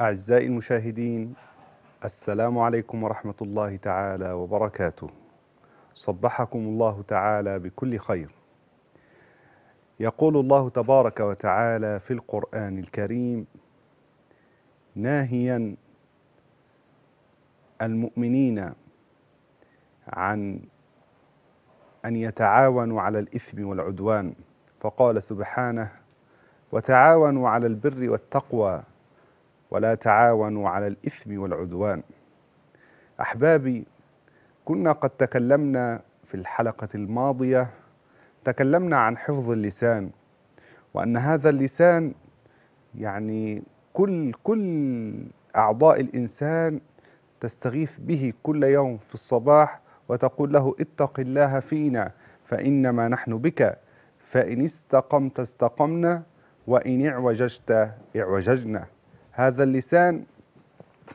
أعزائي المشاهدين، السلام عليكم ورحمة الله تعالى وبركاته. صبحكم الله تعالى بكل خير. يقول الله تبارك وتعالى في القرآن الكريم ناهيا المؤمنين عن أن يتعاونوا على الإثم والعدوان، فقال سبحانه: وتعاونوا على البر والتقوى ولا تعاونوا على الإثم والعدوان. أحبابي، كنا قد تكلمنا في الحلقة الماضية، تكلمنا عن حفظ اللسان، وأن هذا اللسان يعني كل أعضاء الإنسان تستغيث به كل يوم في الصباح وتقول له: اتق الله فينا فإنما نحن بك، فإن استقمت استقمنا وإن اعوججت اعوججنا. هذا اللسان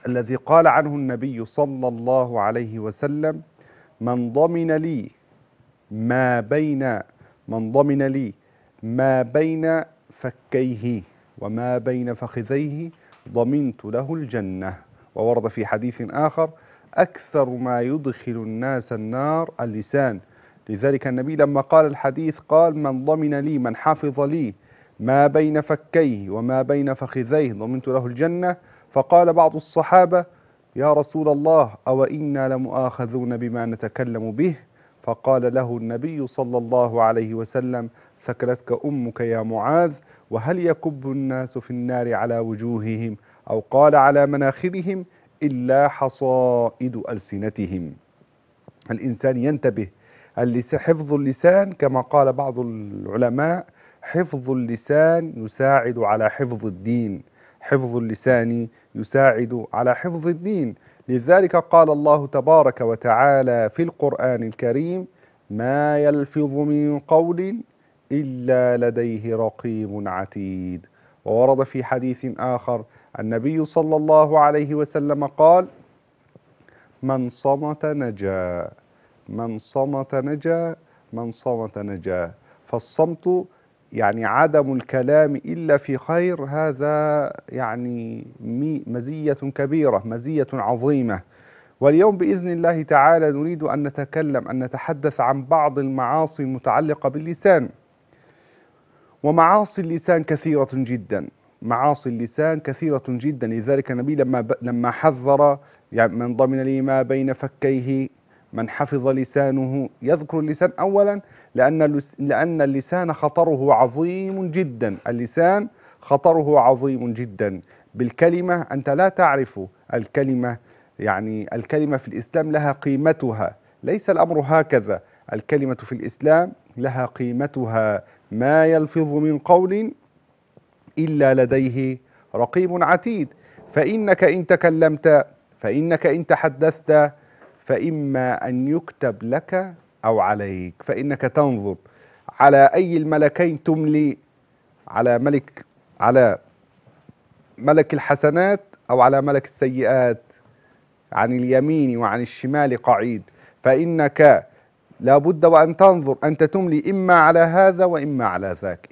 الذي قال عنه النبي صلى الله عليه وسلم: من ضمن لي ما بين فكيه وما بين فخذيه ضمنت له الجنة. وورد في حديث آخر: أكثر ما يدخل الناس النار اللسان. لذلك النبي لما قال الحديث قال: من ضمن لي، من حفظ لي ما بين فكيه وما بين فخذيه ضمنت له الجنة. فقال بعض الصحابة: يا رسول الله، أو إنا لمؤاخذون بما نتكلم به؟ فقال له النبي صلى الله عليه وسلم: ثكلتك أمك يا معاذ، وهل يكب الناس في النار على وجوههم، أو قال على مناخرهم، إلا حصائد ألسنتهم. الإنسان ينتبه، حفظ اللسان كما قال بعض العلماء: حفظ اللسان يساعد على حفظ الدين، حفظ اللسان يساعد على حفظ الدين. لذلك قال الله تبارك وتعالى في القرآن الكريم: ما يلفظ من قول إلا لديه رقيب عتيد. وورد في حديث آخر النبي صلى الله عليه وسلم قال: من صمت نجا، من صمت نجا، من صمت نجا. فالصمت يعني عدم الكلام إلا في خير، هذا يعني مزية كبيرة، مزية عظيمة. واليوم بإذن الله تعالى نريد أن نتكلم، أن نتحدث عن بعض المعاصي المتعلقة باللسان. ومعاصي اللسان كثيرة جدا، معاصي اللسان كثيرة جدا. لذلك النبي لما حذر، يعني من ضمن لي ما بين فكيه، من حفظ لسانه، يذكر اللسان أولا، لأن اللسان خطره عظيم جدا. اللسان خطره عظيم جدا. بالكلمة أنت لا تعرف، الكلمة يعني الكلمة في الإسلام لها قيمتها، ليس الأمر هكذا. الكلمة في الإسلام لها قيمتها. ما يلفظ من قول إلا لديه رقيب عتيد. فإنك إن تكلمت، فإنك إن تحدثت، فإما أن يكتب لك أو عليك. فإنك تنظر على أي الملكين تملي، على ملك الحسنات أو على ملك السيئات، عن اليمين وعن الشمال قعيد. فإنك لا بد وأن تنظر، أنت تملي إما على هذا وإما على ذاك،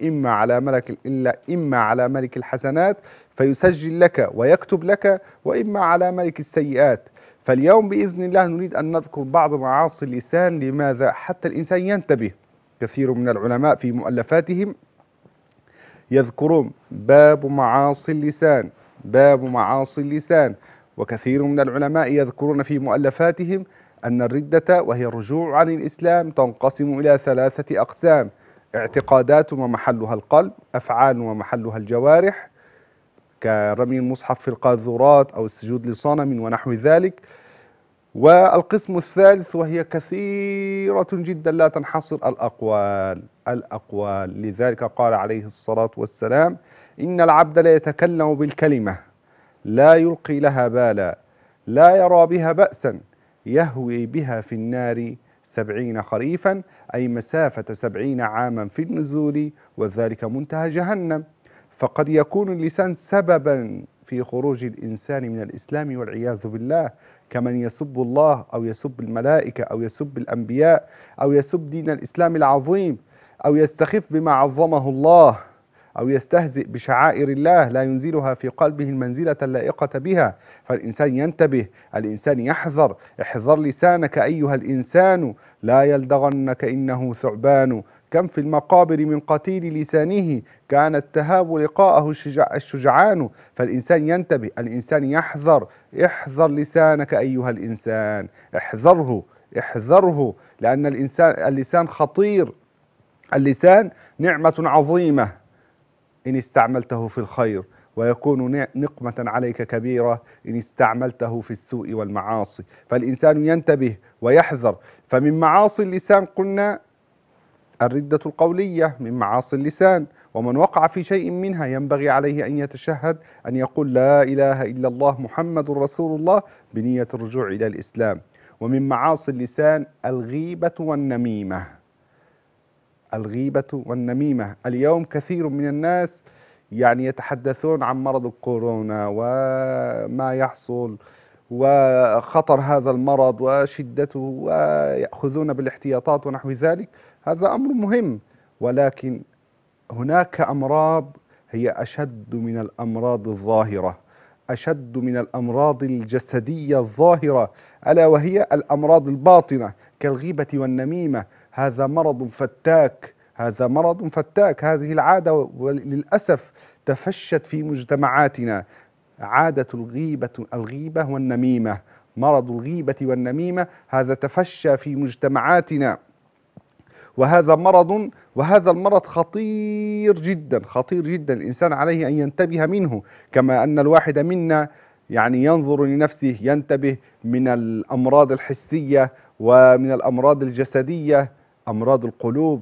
إما على ملك الحسنات فيسجل لك ويكتب لك، وإما على ملك السيئات. فاليوم بإذن الله نريد أن نذكر بعض معاصي اللسان. لماذا؟ حتى الإنسان ينتبه. كثير من العلماء في مؤلفاتهم يذكرون باب معاصي اللسان، باب معاصي اللسان. وكثير من العلماء يذكرون في مؤلفاتهم أن الردة، وهي الرجوع عن الإسلام، تنقسم إلى ثلاثة أقسام: اعتقادات ومحلها القلب، أفعال ومحلها الجوارح، كرمي المصحف في القاذورات أو السجود لصنم ونحو ذلك، والقسم الثالث وهي كثيرة جدا لا تنحصر: الأقوال، الأقوال. لذلك قال عليه الصلاة والسلام: إن العبد لا يتكلم بالكلمة لا يلقي لها بالا، لا يرى بها بأسا، يهوي بها في النار 70 خريفا، أي مسافة 70 عاما في النزول، وذلك منتهى جهنم. فقد يكون اللسان سببا في خروج الإنسان من الإسلام والعياذ بالله، كمن يسب الله أو يسب الملائكة أو يسب الأنبياء أو يسب دين الإسلام العظيم، أو يستخف بما عظمه الله، أو يستهزئ بشعائر الله لا ينزلها في قلبه المنزلة اللائقة بها. فالإنسان ينتبه، الإنسان يحذر. احذر لسانك أيها الإنسان لا يلدغنك إنه ثعبان. كم في المقابر من قتيل لسانه كان التهاب لقاءه الشجعان. فالإنسان ينتبه، الإنسان يحذر. احذر لسانك أيها الإنسان، احذره احذره، لأن اللسان خطير. اللسان نعمة عظيمة إن استعملته في الخير، ويكون نقمة عليك كبيرة إن استعملته في السوء والمعاصي. فالإنسان ينتبه ويحذر. فمن معاصي اللسان قلنا الردة القولية من معاصي اللسان، ومن وقع في شيء منها ينبغي عليه أن يتشهد، أن يقول لا إله إلا الله محمد رسول الله بنية الرجوع إلى الإسلام. ومن معاصي اللسان الغيبة والنميمة، الغيبة والنميمة. اليوم كثير من الناس يعني يتحدثون عن مرض الكورونا وما يحصل وخطر هذا المرض وشدته، ويأخذون بالاحتياطات ونحو ذلك. هذا أمر مهم، ولكن هناك أمراض هي أشد من الأمراض الظاهرة، أشد من الأمراض الجسدية الظاهرة، ألا وهي الأمراض الباطنة كالغيبة والنميمة. هذا مرض فتاك، هذا مرض فتاك. هذه العادة وللأسف تفشت في مجتمعاتنا، عادة الغيبة والنميمة. مرض الغيبة والنميمة هذا تفشى في مجتمعاتنا، وهذا مرض، وهذا المرض خطير جدا، خطير جدا. الإنسان عليه أن ينتبه منه، كما أن الواحد منا يعني ينظر لنفسه، ينتبه من الأمراض الحسية ومن الأمراض الجسدية، أمراض القلوب،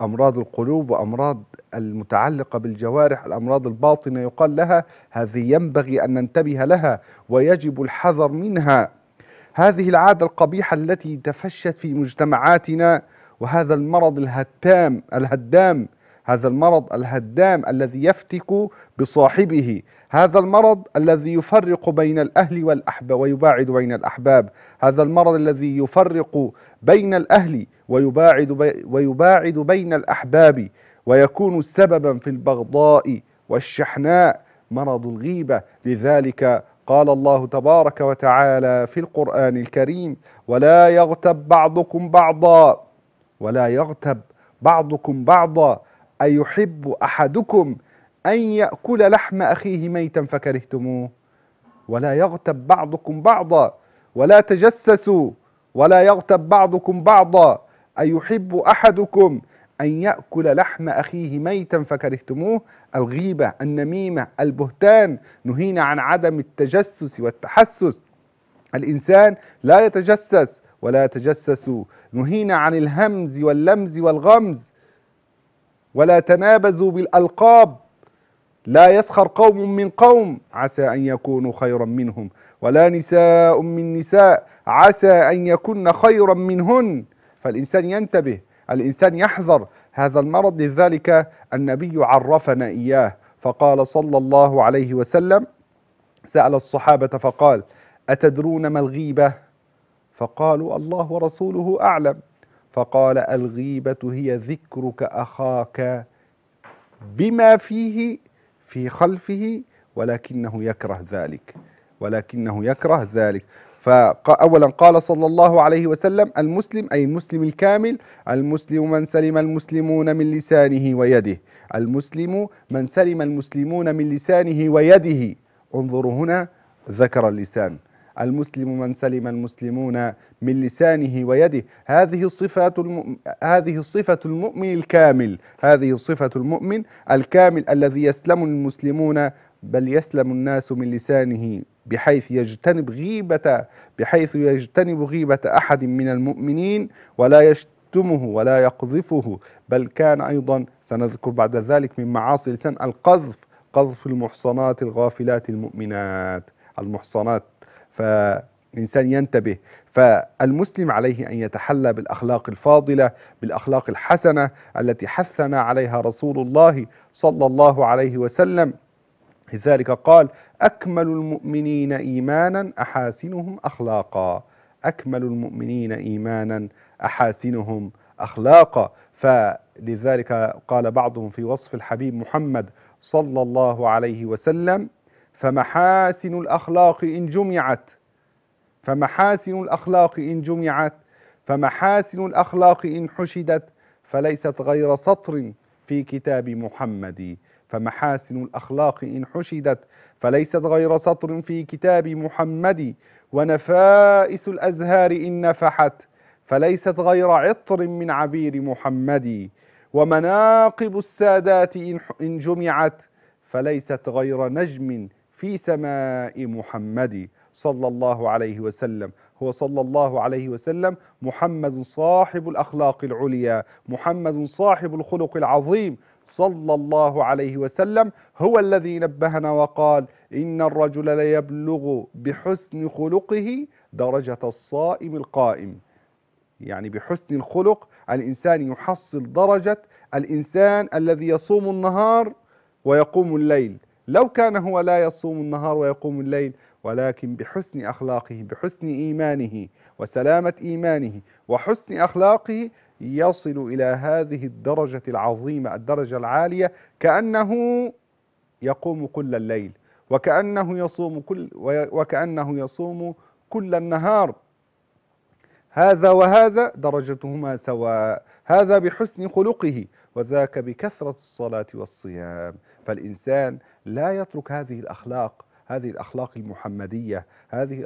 أمراض القلوب وأمراض المتعلقة بالجوارح، الأمراض الباطنة يقال لها. هذه ينبغي أن ننتبه لها ويجب الحذر منها. هذه العادة القبيحة التي تفشت في مجتمعاتنا، وهذا المرض الهدام، هذا المرض الهدام الذي يفتك بصاحبه، هذا المرض الذي يفرق بين الأهل والأحباب ويباعد بين الأحباب، هذا المرض الذي يفرق بين الأهل ويباعد بين الأحباب، ويكون سببا في البغضاء والشحناء، مرض الغيبة. لذلك قال الله تبارك وتعالى في القرآن الكريم ولا يغتب بعضكم بعضا، ولا يغتب بعضكم بعضا، أيحب أحدكم أن يأكل لحم أخيه ميتا فكرهتموه. ولا يغتب بعضكم بعضا، ولا تجسسوا، ولا يغتب بعضكم بعضا، أيحب أحدكم أن يأكل لحم أخيه ميتا فكرهتموه. الغيبة، النميمة، البهتان. نهينا عن عدم التجسس والتحسس، الإنسان لا يتجسس ولا تجسسوا. نهينا عن الهمز واللمز والغمز. ولا تنابزوا بالألقاب، لا يسخر قوم من قوم عسى أن يكونوا خيرا منهم، ولا نساء من نساء عسى أن يكن خيرا منهن. فالإنسان ينتبه، الإنسان يحذر هذا المرض. لذلك النبي عرفنا إياه فقال صلى الله عليه وسلم، سأل الصحابة فقال أتدرون ما الغيبة؟ فقالوا الله ورسوله أعلم. فقال الغيبة هي ذكرك أخاك بما فيه في خلفه ولكنه يكره ذلك، ولكنه يكره ذلك. فأولا قال صلى الله عليه وسلم المسلم أي المسلم الكامل، المسلم من سلم المسلمون من لسانه ويده، المسلم من سلم المسلمون من لسانه ويده. انظروا هنا ذكر اللسان، المسلم من سلم المسلمون من لسانه ويده. هذه صفة المؤمن الكامل، هذه صفة المؤمن الكامل الذي يسلم المسلمون، بل يسلم الناس من لسانه، بحيث يجتنب غيبة أحد من المؤمنين، ولا يشتمه ولا يقذفه. بل كان أيضا سنذكر بعد ذلك من معاصي اللسان القذف، قذف المحصنات الغافلات المؤمنات، المحصنات. فالإنسان ينتبه. فالمسلم عليه أن يتحلى بالأخلاق الفاضلة، بالأخلاق الحسنة التي حثنا عليها رسول الله صلى الله عليه وسلم. لذلك قال أكمل المؤمنين إيمانا أحاسنهم أخلاقا، أكمل المؤمنين إيمانا أحاسنهم أخلاقا. فلذلك قال بعضهم في وصف الحبيب محمد صلى الله عليه وسلم: فمحاسن الأخلاق إن جمعت، فمحاسن الأخلاق إن جمعت، فمحاسن الأخلاق إن حشدت، فليست غير سطر في كتاب محمد. فمحاسن الأخلاق إن حشدت، فليست غير سطر في كتاب محمد. ونفائس الأزهار إن نفحت، فليست غير عطر من عبير محمد. ومناقب السادات إن جمعت، فليست غير نجم في سماء محمد صلى الله عليه وسلم. هو صلى الله عليه وسلم محمد صاحب الأخلاق العليا، محمد صاحب الخلق العظيم صلى الله عليه وسلم، هو الذي نبهنا وقال: إن الرجل ليبلغ بحسن خلقه درجة الصائم القائم. يعني بحسن الخلق الإنسان يحصل درجة الإنسان الذي يصوم النهار ويقوم الليل، لو كان هو لا يصوم النهار ويقوم الليل، ولكن بحسن أخلاقه، بحسن إيمانه وسلامة إيمانه وحسن أخلاقه، يصل إلى هذه الدرجة العظيمة، الدرجة العالية، كأنه يقوم كل الليل، وكأنه يصوم كل النهار. هذا وهذا درجتهما سواء، هذا بحسن خلقه وذاك بكثرة الصلاة والصيام. فالإنسان لا يترك هذه الأخلاق، هذه الأخلاق المحمدية،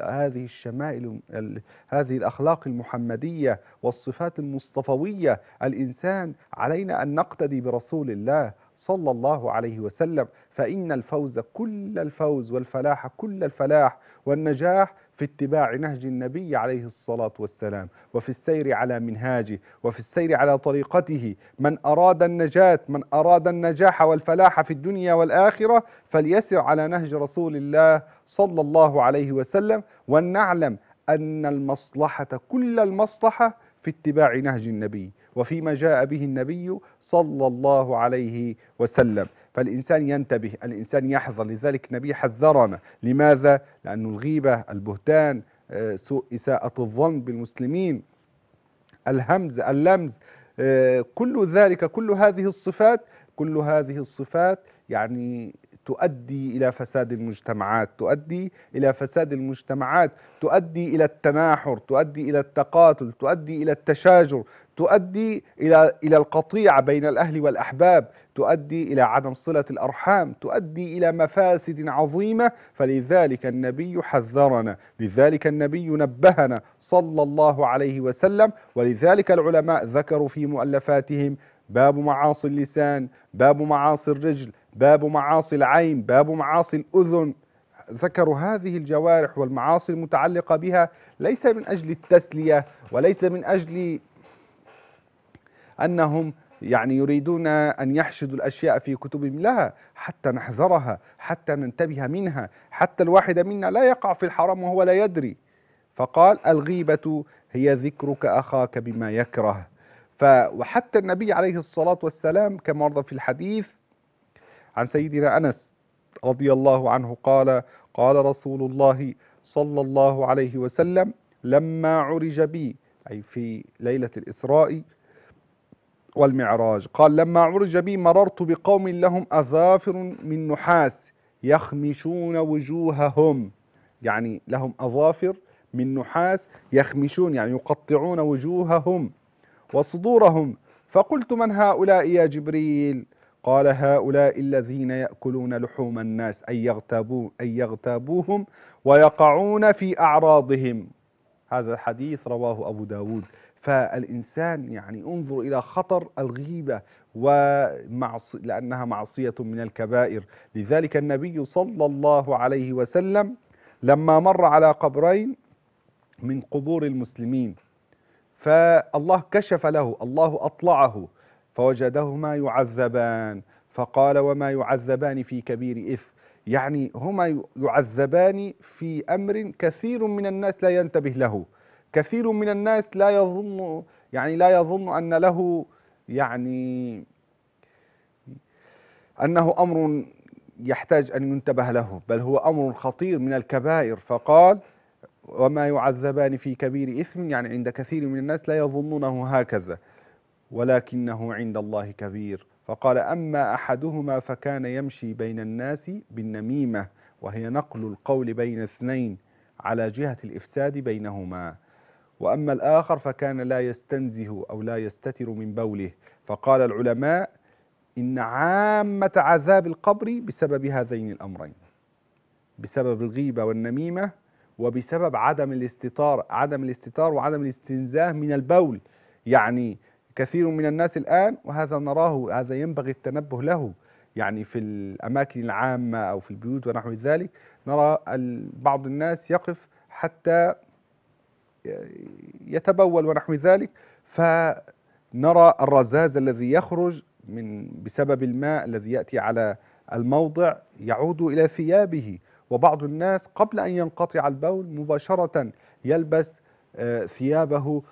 هذه الشمائل، هذه الأخلاق المحمدية والصفات المصطفوية. الإنسان علينا أن نقتدي برسول الله صلى الله عليه وسلم، فإن الفوز كل الفوز والفلاح كل الفلاح والنجاح في اتباع نهج النبي عليه الصلاة والسلام، وفي السير على منهاجه، وفي السير على طريقته. من أراد النجاة، من أراد النجاح والفلاح في الدنيا والآخرة، فليسر على نهج رسول الله صلى الله عليه وسلم. ولنعلم أن المصلحة كل المصلحة في اتباع نهج النبي وفيما جاء به النبي صلى الله عليه وسلم. فالإنسان ينتبه، الإنسان يحذر، لذلك النبي حذرنا. لماذا؟ لأن الغيبة، البهتان، سوء إساءة الظن بالمسلمين، الهمز، اللمز، كل ذلك، كل هذه الصفات يعني تؤدي إلى فساد المجتمعات، تؤدي إلى التناحر، تؤدي إلى التقاتل، تؤدي إلى التشاجر، تؤدي إلى القطيعة بين الأهل والأحباب، تؤدي إلى عدم صلة الأرحام، تؤدي إلى مفاسد عظيمة. فلذلك النبي حذرنا، لذلك النبي نبهنا صلى الله عليه وسلم. ولذلك العلماء ذكروا في مؤلفاتهم باب معاصي اللسان، باب معاصي الرجل، باب معاصي العين، باب معاصي الأذن. ذكروا هذه الجوارح والمعاصي المتعلقة بها ليس من أجل التسلية، وليس من أجل أنهم يعني يريدون أن يحشدوا الأشياء في كتبهم، لا، حتى نحذرها، حتى ننتبه منها، حتى الواحد منا لا يقع في الحرام وهو لا يدري. فقال: الغيبة هي ذكرك أخاك بما يكره. وحتى النبي عليه الصلاة والسلام كما ورد في الحديث عن سيدنا أنس رضي الله عنه قال: قال رسول الله صلى الله عليه وسلم لما عرج بي، أي في ليلة الإسراء والمعراج، قال: لما عرج بي مررت بقوم لهم أظافر من نحاس يخمشون وجوههم. يعني لهم أظافر من نحاس يخمشون، يعني يقطعون وجوههم وصدورهم. فقلت: من هؤلاء يا جبريل؟ قال: هؤلاء الذين يأكلون لحوم الناس، أي يغتابوهم ويقعون في أعراضهم. هذا الحديث رواه أبو داود. فالإنسان يعني انظر إلى خطر الغيبة لأنها معصية من الكبائر. لذلك النبي صلى الله عليه وسلم لما مر على قبرين من قبور المسلمين، فالله كشف له، الله أطلعه، فوجدهما يعذبان، فقال: وما يعذبان في كبير إثم. يعني هما يعذبان في أمر كثير من الناس لا ينتبه له، كثير من الناس لا يظن أن له يعني أنه أمر يحتاج أن ينتبه له، بل هو أمر خطير من الكبائر. فقال: وما يعذبان في كبير إثم، يعني عند كثير من الناس لا يظنونه هكذا. ولكنه عند الله كبير. فقال: أما أحدهما فكان يمشي بين الناس بالنميمة، وهي نقل القول بين اثنين على جهة الإفساد بينهما، وأما الآخر فكان لا يستنزه أو لا يستتر من بوله. فقال العلماء: إن عامة عذاب القبر بسبب هذين الأمرين، بسبب الغيبة والنميمة، وبسبب عدم الاستتار وعدم الاستنزاه من البول. يعني كثير من الناس الآن، وهذا نراه، هذا ينبغي التنبه له، يعني في الأماكن العامة أو في البيوت ونحو ذلك، نرى بعض الناس يقف حتى يتبول ونحو ذلك، فنرى الرذاذ الذي يخرج بسبب الماء الذي يأتي على الموضع يعود إلى ثيابه. وبعض الناس قبل أن ينقطع البول مباشرة يلبس ثيابه،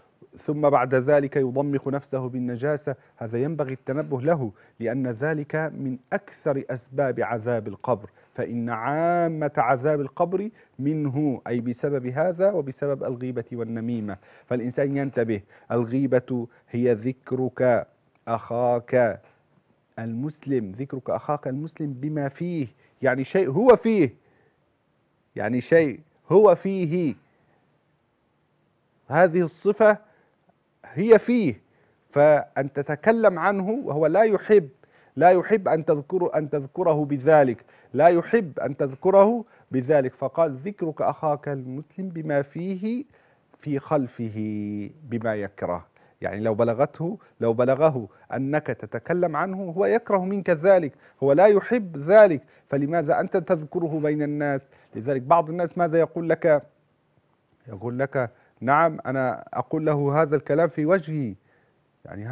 ثم بعد ذلك يضمخ نفسه بالنجاسة. هذا ينبغي التنبه له، لأن ذلك من أكثر أسباب عذاب القبر، فإن عامة عذاب القبر منه، أي بسبب هذا وبسبب الغيبة والنميمة. فالإنسان ينتبه. الغيبة هي ذكرك أخاك المسلم بما فيه، يعني شيء هو فيه، هذه الصفة هي فيه، فأن تتكلم عنه وهو لا يحب أن تذكره بذلك، فقال: ذكرك أخاك المسلم بما فيه في خلفه بما يكره. يعني لو بلغه أنك تتكلم عنه هو يكره منك ذلك، هو لا يحب ذلك، فلماذا أنت تذكره بين الناس؟ لذلك بعض الناس ماذا يقول لك: نعم أنا أقول له هذا الكلام في وجهي. يعني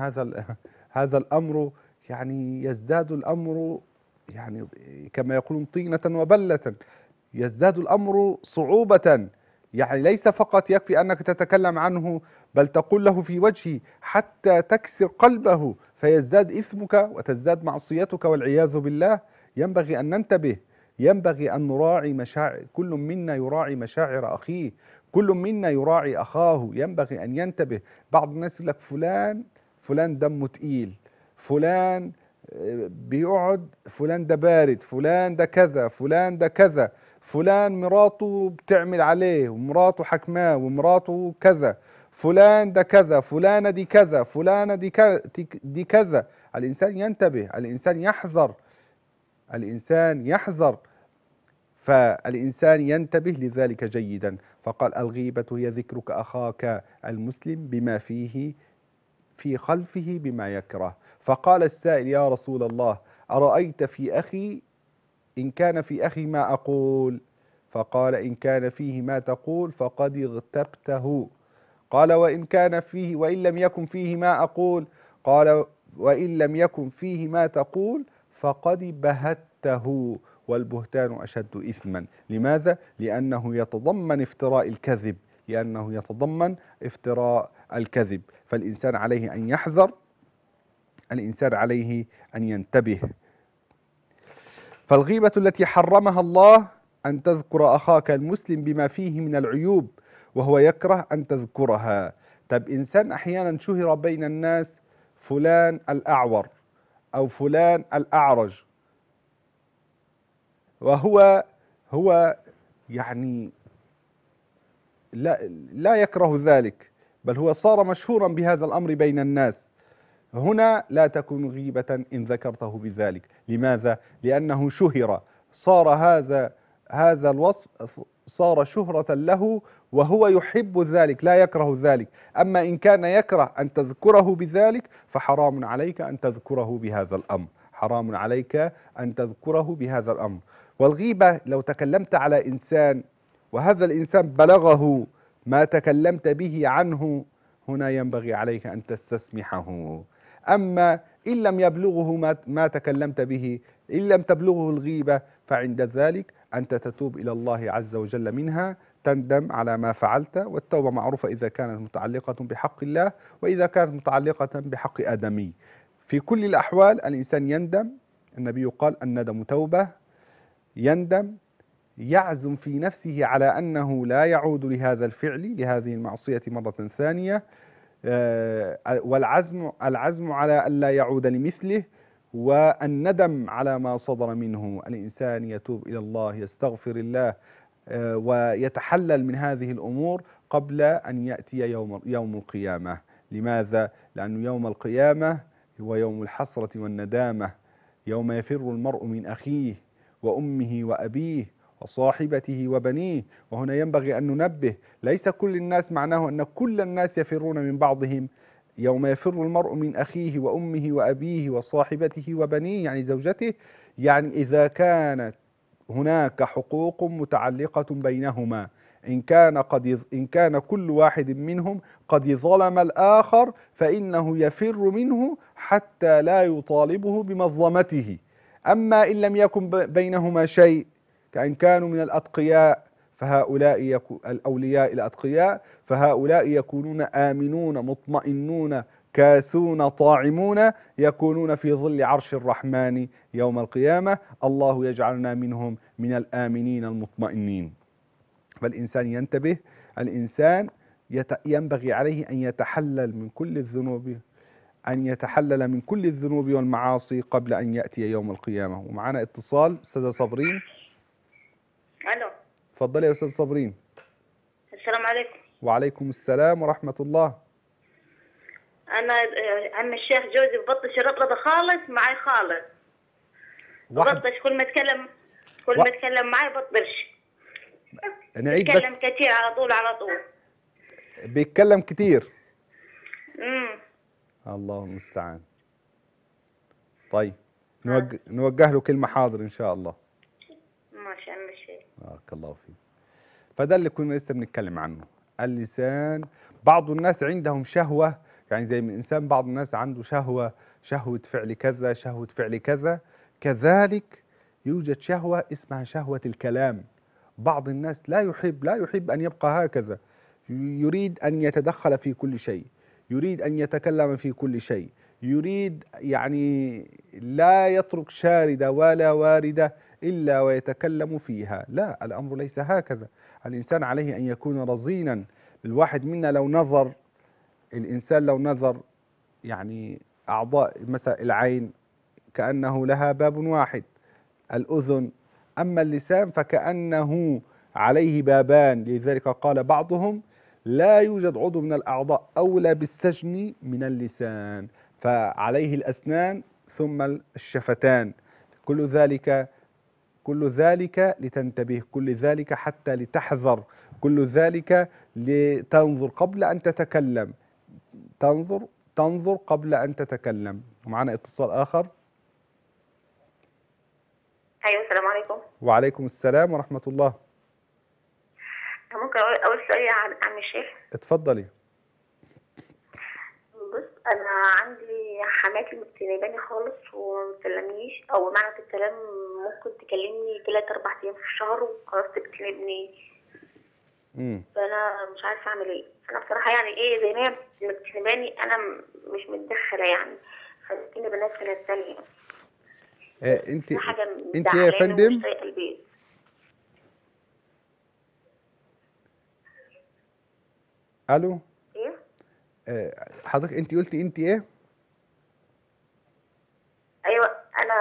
هذا الأمر، يعني يزداد الأمر، يعني كما يقولون طينة وبلة، يزداد الأمر صعوبة. يعني ليس فقط يكفي أنك تتكلم عنه، بل تقول له في وجهه حتى تكسر قلبه، فيزداد إثمك وتزداد معصيتك والعياذ بالله. ينبغي أن ننتبه، ينبغي أن نراعي مشاعر، كل منا يراعي مشاعر أخيه، كل منا يراعي أخاه. ينبغي أن ينتبه. بعض الناس يقول لك: فلان دمه تقيل، فلان بيقعد، فلان ده بارد، فلان ده كذا، فلان ده كذا، فلان مراته بتعمل عليه، ومراته حكماه، ومراته كذا، فلان ده كذا، فلانة دي كذا، فلانة دي كذا. الإنسان ينتبه، الإنسان يحذر، فالإنسان ينتبه لذلك جيدا. فقال: الغيبة هي ذكرك أخاك المسلم بما فيه في خلفه بما يكره. فقال السائل: يا رسول الله، أرأيت في أخي إن كان في أخي ما أقول؟ فقال: إن كان فيه ما تقول فقد اغتبته. قال: وإن لم يكن فيه ما أقول؟ قال: وإن لم يكن فيه ما تقول فقد بهته. والبهتان أشد إثما. لماذا؟ لأنه يتضمن افتراء الكذب، فالإنسان عليه أن يحذر، الإنسان عليه أن ينتبه. فالغيبة التي حرمها الله أن تذكر أخاك المسلم بما فيه من العيوب، وهو يكره أن تذكرها. طب إنسان أحيانا شهر بين الناس فلان الأعور أو فلان الأعرج، وهو يعني لا يكره ذلك، بل هو صار مشهورا بهذا الأمر بين الناس. هنا لا تكون غيبة إن ذكرته بذلك. لماذا؟ لأنه شهر، صار هذا الوصف صار شهرة له، وهو يحب ذلك لا يكره ذلك. أما إن كان يكره أن تذكره بذلك فحرام عليك أن تذكره بهذا الأمر، والغيبة لو تكلمت على إنسان وهذا الإنسان بلغه ما تكلمت به عنه، هنا ينبغي عليك أن تستسمحه. أما إن لم يبلغه ما تكلمت به، إن لم تبلغه الغيبة، فعند ذلك أنت تتوب إلى الله عز وجل منها، تندم على ما فعلت. والتوبة معروفة إذا كانت متعلقة بحق الله، وإذا كانت متعلقة بحق آدمي. في كل الأحوال الإنسان يندم. النبي قال: الندم توبة. يندم، يعزم في نفسه على أنه لا يعود لهذا الفعل، لهذه المعصية مرة ثانية، والعزم على ألا يعود لمثله، والندم على ما صدر منه. الإنسان يتوب إلى الله، يستغفر الله، ويتحلل من هذه الأمور قبل أن يأتي يوم القيامة. لماذا؟ لأن يوم القيامة هو يوم الحسرة والندامة، يوم يفر المرء من أخيه وأمه وأبيه وصاحبته وبنيه. وهنا ينبغي أن ننبه، ليس كل الناس، معناه أن كل الناس يفرون من بعضهم. يوم يفر المرء من أخيه وأمه وأبيه وصاحبته وبنيه، يعني زوجته، يعني إذا كانت هناك حقوق متعلقة بينهما. إن كان كل واحد منهم قد ظلم الآخر فإنه يفر منه حتى لا يطالبه بمظلمته. أما إن لم يكن بينهما شيء، كأن كانوا من الأتقياء، فهؤلاء الأولياء الأتقياء، فهؤلاء يكونون آمنون مطمئنون كاسون طاعمون، يكونون في ظل عرش الرحمن يوم القيامة. الله يجعلنا منهم، من الآمنين المطمئنين. فالإنسان ينتبه، الإنسان ينبغي عليه أن يتحلل من كل الذنوب، والمعاصي قبل أن يأتي يوم القيامة. ومعنا اتصال، أستاذة صبرين. ألو، تفضلي يا أستاذة صبرين. السلام عليكم. وعليكم السلام ورحمة الله. أنا عم الشيخ جوزي ببطش الرطلة خالص معي خالص، ببطش كل ما أتكلم، معي ببطش. نعيد، بس بيتكلم كتير على طول بيتكلم كتير. الله المستعان. طيب نوجه له كلمة حاضر إن شاء الله. ماشي عم الشيخ، بارك الله فيك. فده اللي كنا لسه بنتكلم عنه، اللسان. بعض الناس عندهم شهوة، يعني زي من إنسان، بعض الناس عنده شهوة فعل كذا، شهوة فعل كذا. كذلك يوجد شهوة اسمها شهوة الكلام. بعض الناس لا يحب أن يبقى هكذا، يريد أن يتدخل في كل شيء، يريد أن يتكلم في كل شيء، يريد يعني لا يترك شاردة ولا واردة إلا ويتكلم فيها. لا، الأمر ليس هكذا. الإنسان عليه أن يكون رزينا. الواحد منا لو نظر، الإنسان لو نظر يعني أعضاء، مثلا العين كأنه لها باب واحد، الأذن، أما اللسان فكأنه عليه بابان. لذلك قال بعضهم لا يوجد عضو من الأعضاء أولى بالسجن من اللسان، فعليه الأسنان ثم الشفتان. كل ذلك لتنتبه، كل ذلك حتى لتحذر، كل ذلك لتنظر قبل أن تتكلم، تنظر قبل أن تتكلم. ومعنا اتصال آخر. أيوة، السلام عليكم. وعليكم السلام ورحمة الله. ممكن أول سؤال يا عم الشيخ؟ اتفضلي. بص، أنا عندي حماتي متنيباني خالص وما بتكلمنيش، أو معنى الكلام ممكن تكلمني 3-4 أيام في الشهر وخلاص تكلمني. فأنا مش عارفة أعمل إيه. أنا بصراحة يعني إيه، زي ما هي متنيباني أنا مش متدخلة يعني، فبتكلم بناس كانت تانية. انت يا فندم، الو ايه حضرتك، انت قلتي انت ايه؟ ايوه، انا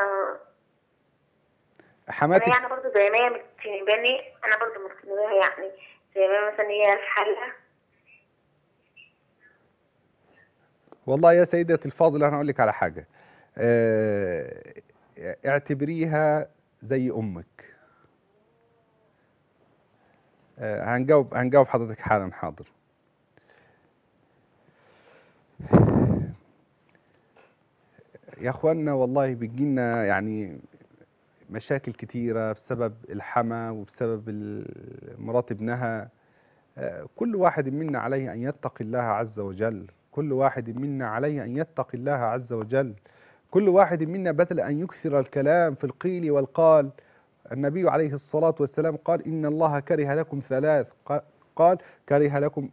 حماتك يعني برضه زي ما هي متنباني، انا برضه متنباها يعني زي ما مثلا هي في حالها. والله يا سيدتي الفاضله، انا اقول لك على حاجه، اعتبريها زي أمك. هنجاوب حضرتك حالا. حاضر. يا اخوانا والله بتجينا يعني مشاكل كتيرة بسبب الحما وبسبب مرات ابنها. كل واحد منا عليه أن يتقي الله عز وجل، كل واحد منا بدل أن يكثر الكلام في القيل والقال. النبي عليه الصلاة والسلام قال إن الله كره لكم 3، قال كره لكم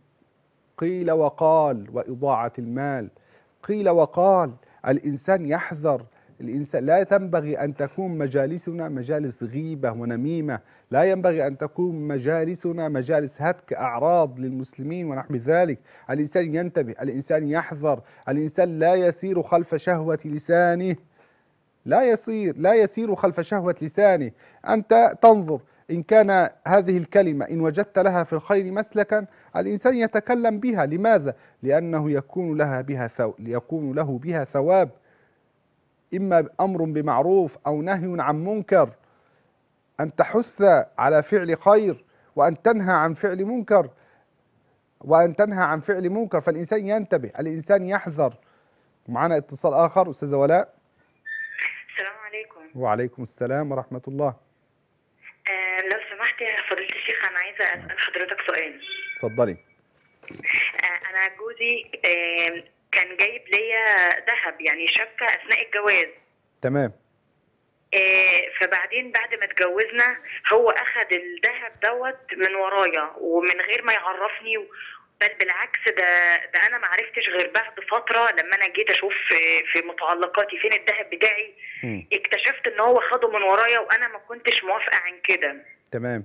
قيل وقال وإضاعة المال. قيل وقال، الإنسان يحذر الإنسان لا ينبغي أن تكون مجالسنا مجالس غيبة ونميمة، لا ينبغي أن تكون مجالسنا مجالس هتك أعراض للمسلمين ونحو ذلك. الإنسان ينتبه، الإنسان يحذر، الإنسان لا يسير خلف شهوة لسانه، لا يسير خلف شهوة لسانه. أنت تنظر إن كان هذه الكلمة إن وجدت لها في الخير مسلكا الإنسان يتكلم بها، لماذا؟ لأنه يكون له بها ثواب، إما أمر بمعروف أو نهي عن منكر، أن تحث على فعل خير وأن تنهى عن فعل منكر فالإنسان ينتبه، الإنسان يحذر. معنا اتصال آخر، أستاذة ولاء. السلام عليكم. وعليكم السلام ورحمة الله. لو سمحت يا فضيلة الشيخ أنا عايزة أسأل حضرتك سؤال. اتفضلي. أنا جوزي كان جايب ليا ذهب، يعني شبكة أثناء الجواز. تمام. فبعدين بعد ما اتجوزنا هو أخد الذهب دوت من ورايا ومن غير ما يعرفني، بل بالعكس ده أنا ما عرفتش غير بعد فترة لما أنا جيت أشوف في متعلقاتي فين الذهب بتاعي. اكتشفت إن هو خده من ورايا وأنا ما كنتش موافقة عن كده. تمام.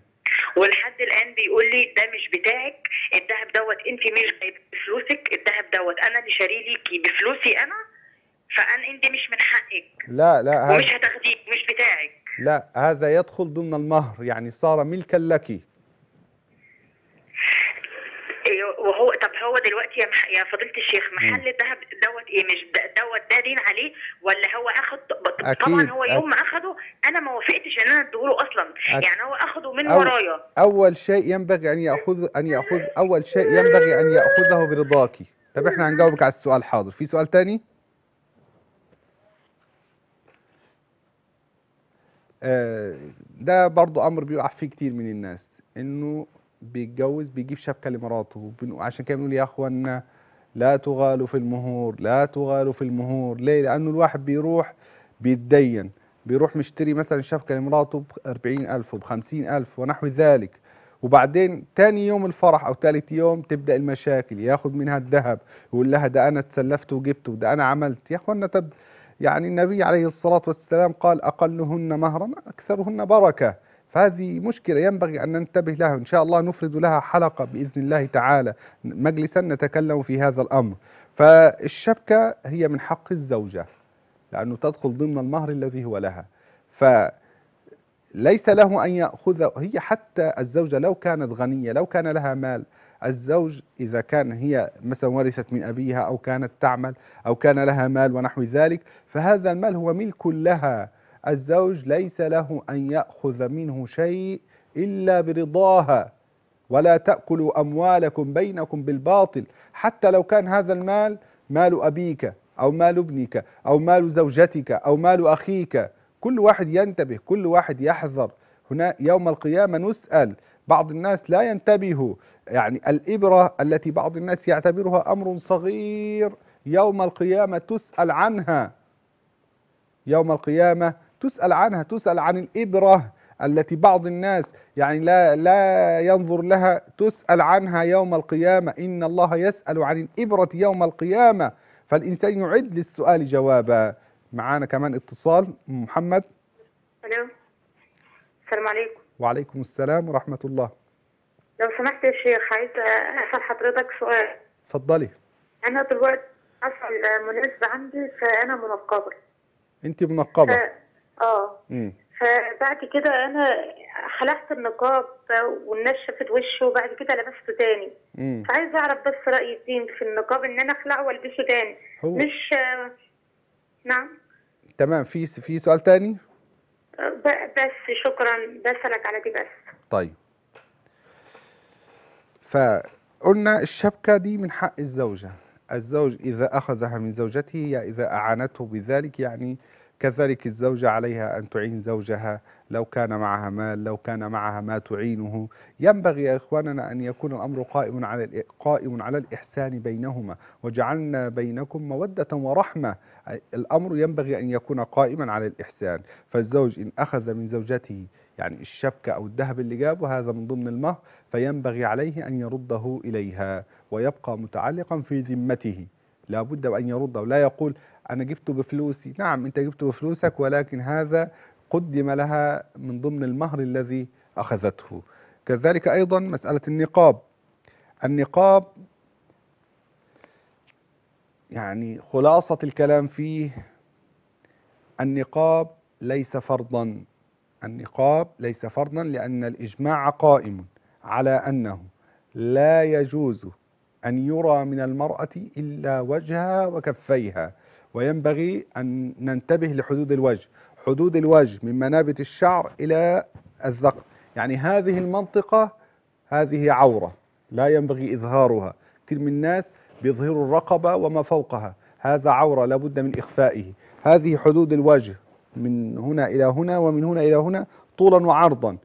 ولحد الان بيقول لي ده مش بتاعك الذهب دوت، انت مش جايبه بفلوسك الذهب دوت، انا اللي شاريه ليكي بفلوسي انا، فان انت مش من حقك. لا ومش هتاخديه، مش بتاعك. لا، هذا يدخل ضمن المهر، يعني صار ملكا لك. وهو طب هو دلوقتي يا فضيلة الشيخ محل الذهب دوت ايه، مش دوت ده دين عليه ولا هو اخد؟ طبعا هو يوم ما اخده انا ما وافقتش ان انا اديهوله اصلا، يعني هو اخده من ورايا. اول شيء ينبغي ان ياخذه برضاكي. طب احنا هنجاوبك على السؤال. حاضر، في سؤال ثاني؟ ده برضو امر بيقع فيه كتير من الناس، انه بيتجوز بيجيب شبكه لمراته، عشان كده بنقول يا اخوانا لا تغالوا في المهور، لا تغالوا في المهور. ليه؟ لانه الواحد بيروح بيتدين، بيروح مشتري مثلا شبكه لمراته ب 40,000 وب 50,000 ونحو ذلك، وبعدين تاني يوم الفرح او ثالث يوم تبدا المشاكل، ياخد منها الذهب يقول لها ده انا اتسلفت وجبته وده انا عملت. يا اخوانا طب يعني النبي عليه الصلاه والسلام قال اقلهن مهرا اكثرهن بركه، فهذه مشكلة ينبغي أن ننتبه لها، إن شاء الله نفرد لها حلقة بإذن الله تعالى مجلسا نتكلم في هذا الأمر. فالشبكة هي من حق الزوجة لأنه تدخل ضمن المهر الذي هو لها، فليس له أن يأخذ. هي حتى الزوجة لو كانت غنية، لو كان لها مال، الزوج إذا كان هي مثلا ورثت من أبيها أو كانت تعمل أو كان لها مال ونحو ذلك، فهذا المال هو ملك لها، الزوج ليس له أن يأخذ منه شيء إلا برضاها. ولا تأكلوا أموالكم بينكم بالباطل، حتى لو كان هذا المال مال أبيك أو مال ابنك أو مال زوجتك أو مال أخيك. كل واحد ينتبه، كل واحد يحذر، هنا يوم القيامة نسأل. بعض الناس لا ينتبهوا، يعني الإبرة التي بعض الناس يعتبرها أمر صغير يوم القيامة تسأل عنها، يوم القيامة تسأل عنها، تسأل عن الإبرة التي بعض الناس يعني لا ينظر لها، تسأل عنها يوم القيامة. إن الله يسأل عن الإبرة يوم القيامة، فالإنسان يعد للسؤال جوابا. معانا كمان اتصال، محمد. الو، السلام عليكم. وعليكم السلام ورحمة الله. لو سمحت يا شيخ عايزة أسأل حضرتك سؤال. اتفضلي. أنا دلوقتي أسأل مناسبة عندي، فأنا منقبة. انت منقبه؟ فبعد كده انا خلعت النقاب والناس شافت وشه وبعد كده لبسته تاني. فعايزه اعرف بس راي الدين في النقاب، ان انا اخلعه والبسه تاني هو. مش نعم تمام. في سؤال تاني؟ بس شكرا، بسألك على دي بس. طيب، فقلنا الشبكه دي من حق الزوجه، الزوج إذا أخذها من زوجته يا إذا أعانته بذلك، يعني كذلك الزوجة عليها أن تعين زوجها لو كان معها مال، لو كان معها ما تعينه. ينبغي يا إخواننا أن يكون الأمر قائم على الإحسان بينهما، وجعلنا بينكم مودة ورحمة. الأمر ينبغي أن يكون قائما على الإحسان، فالزوج إن أخذ من زوجته يعني الشبكة أو الذهب اللي جابه، هذا من ضمن المهر، فينبغي عليه أن يرده إليها ويبقى متعلقا في ذمته، لا بد أن يرده. لا يقول أنا جبته بفلوسي. نعم أنت جبته بفلوسك، ولكن هذا قدم لها من ضمن المهر الذي أخذته. كذلك أيضا مسألة النقاب. النقاب يعني خلاصة الكلام فيه، النقاب ليس فرضا، النقاب ليس فرضا لأن الإجماع قائم على أنه لا يجوز أن يرى من المرأة إلا وجهها وكفيها، وينبغي أن ننتبه لحدود الوجه، حدود الوجه من منابت الشعر إلى الذقن، يعني هذه المنطقة هذه عورة لا ينبغي إظهارها. كثير من الناس بيظهروا الرقبة وما فوقها، هذا عورة لابد من إخفائه. هذه حدود الوجه من هنا إلى هنا ومن هنا إلى هنا طولا وعرضا،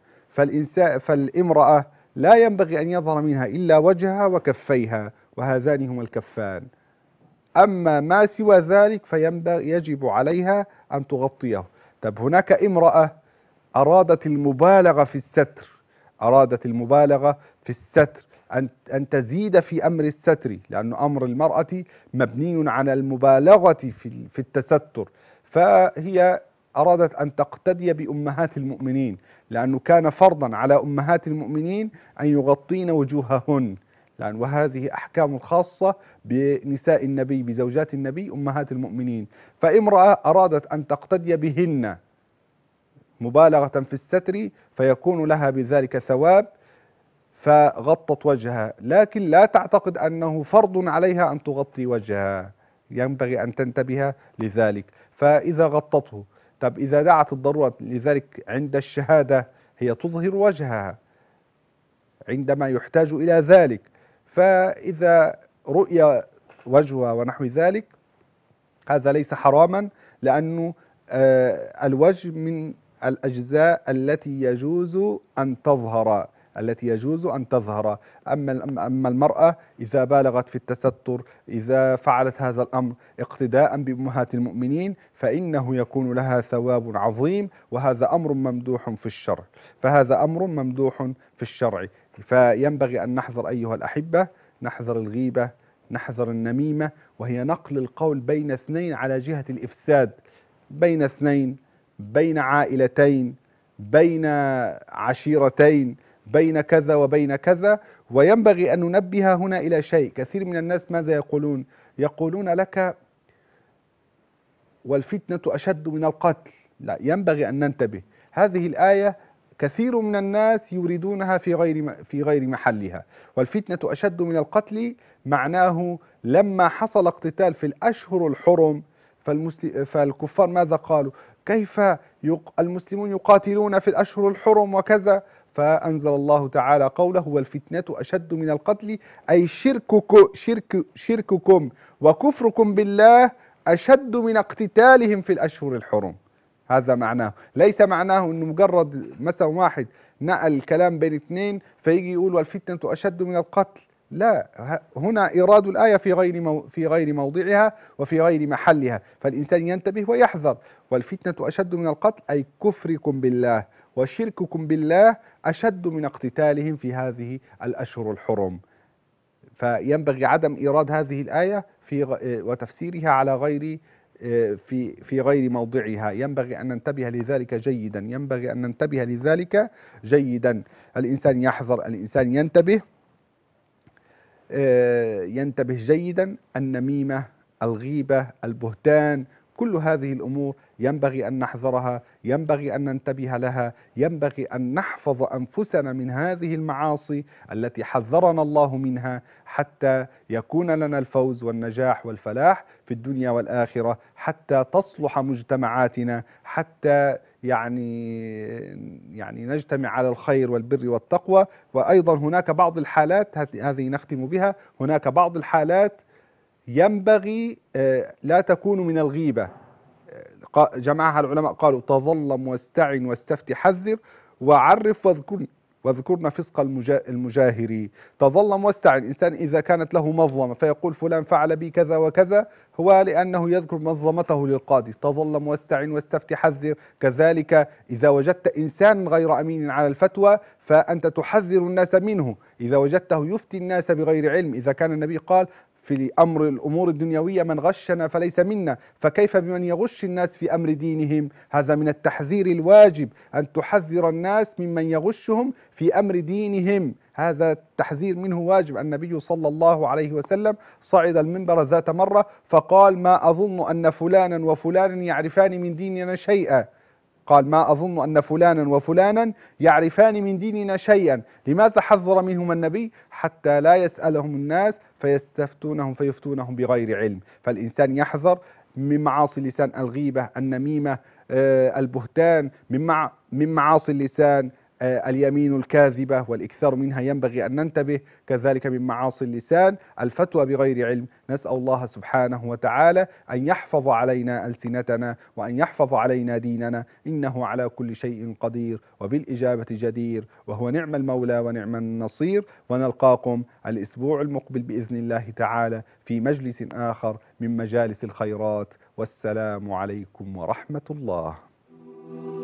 فالامرأة لا ينبغي أن يظهر منها إلا وجهها وكفيها، وهذان هما الكفان. أما ما سوى ذلك فينبغي يجب عليها أن تغطيه. طب هناك امرأة أرادت المبالغة في الستر، أرادت المبالغة في الستر، أن تزيد في أمر الستر، لأن أمر المرأة مبني على المبالغة في التستر، فهي أرادت أن تقتدي بأمهات المؤمنين، لأنه كان فرضا على أمهات المؤمنين أن يغطين وجوههن، لأن وهذه أحكام خاصة بنساء النبي، بزوجات النبي أمهات المؤمنين. فامرأة أرادت أن تقتدي بهن مبالغة في الستر فيكون لها بذلك ثواب، فغطت وجهها، لكن لا تعتقد أنه فرض عليها أن تغطي وجهها، ينبغي أن تنتبه لذلك. فإذا غطته، طب إذا دعت الضرورة لذلك عند الشهادة هي تظهر وجهها عندما يحتاج إلى ذلك، فإذا رؤية وجهها ونحو ذلك هذا ليس حراما، لأنه الوجه من الأجزاء التي يجوز أن تظهر، التي يجوز أن تظهر. أما المرأة إذا بالغت في التستر، إذا فعلت هذا الأمر اقتداء بأمهات المؤمنين فإنه يكون لها ثواب عظيم، وهذا أمر ممدوح في الشرع، فهذا أمر ممدوح في الشرع. فينبغي أن نحذر أيها الأحبة، نحذر الغيبة، نحذر النميمة، وهي نقل القول بين اثنين على جهة الإفساد، بين اثنين، بين عائلتين، بين عشيرتين، بين كذا وبين كذا. وينبغي أن ننبه هنا إلى شيء، كثير من الناس ماذا يقولون؟ يقولون لك والفتنة أشد من القتل. لا، ينبغي أن ننتبه، هذه الآية كثير من الناس يريدونها في غير محلها. والفتنة أشد من القتل معناه لما حصل اقتتال في الأشهر الحرم فالكفار ماذا قالوا؟ كيف المسلمون يقاتلون في الأشهر الحرم وكذا؟ فأنزل الله تعالى قوله والفتنة أشد من القتل، أي شرككم وكفركم بالله أشد من اقتتالهم في الأشهر الحرم. هذا معناه، ليس معناه أنه مجرد مثلا واحد نقل الكلام بين اثنين فيجي يقول والفتنة أشد من القتل. لا، هنا إيراد الآية في غير موضعها وفي غير محلها، فالإنسان ينتبه ويحذر. والفتنة أشد من القتل أي كفركم بالله وشرككم بالله أشد من اقتتالهم في هذه الأشهر الحرم. فينبغي عدم إيراد هذه الآية وتفسيرها على غير في غير موضعها، ينبغي أن ننتبه لذلك جيدا، ينبغي أن ننتبه لذلك جيدا. الإنسان يحذر، الإنسان ينتبه جيدا. النميمة، الغيبة، البهتان، كل هذه الأمور ينبغي أن نحذرها، ينبغي أن ننتبه لها، ينبغي أن نحفظ أنفسنا من هذه المعاصي التي حذرنا الله منها، حتى يكون لنا الفوز والنجاح والفلاح في الدنيا والآخرة، حتى تصلح مجتمعاتنا، حتى يعني نجتمع على الخير والبر والتقوى. وأيضا هناك بعض الحالات، هذه نختم بها، هناك بعض الحالات ينبغي لا تكون من الغيبة، جمعها العلماء قالوا تظلم واستعن واستفتي، حذر وعرف واذكرنا فسق المجاهري. تظلم واستعن، إنسان إذا كانت له مظلمة فيقول فلان فعل بي كذا وكذا، هو لأنه يذكر مظلمته للقاضي، تظلم واستعن واستفتي حذر. كذلك إذا وجدت إنسان غير أمين على الفتوى فأنت تحذر الناس منه، إذا وجدته يفتي الناس بغير علم، إذا كان النبي قال في أمر الأمور الدنيوية من غشنا فليس منا، فكيف بمن يغش الناس في أمر دينهم؟ هذا من التحذير الواجب، أن تحذر الناس ممن يغشهم في أمر دينهم، هذا التحذير منه واجب. النبي صلى الله عليه وسلم صعد المنبر ذات مرة فقال: ما أظن أن فلانا وفلانا يعرفان من ديننا شيئا. قال: ما أظن أن فلانا وفلانا يعرفان من ديننا شيئا. لماذا حذر منهم النبي؟ حتى لا يسألهم الناس فيستفتونهم فيفتونهم بغير علم. فالإنسان يحذر من معاصي اللسان: الغيبة، النميمة، البهتان، من معاصي اللسان اليمين الكاذبة والإكثار منها، ينبغي أن ننتبه. كذلك من معاصي اللسان الفتوى بغير علم. نسأل الله سبحانه وتعالى أن يحفظ علينا ألسنتنا وأن يحفظ علينا ديننا، إنه على كل شيء قدير وبالإجابة جدير، وهو نعم المولى ونعم النصير. ونلقاكم الأسبوع المقبل بإذن الله تعالى في مجلس آخر من مجالس الخيرات، والسلام عليكم ورحمة الله.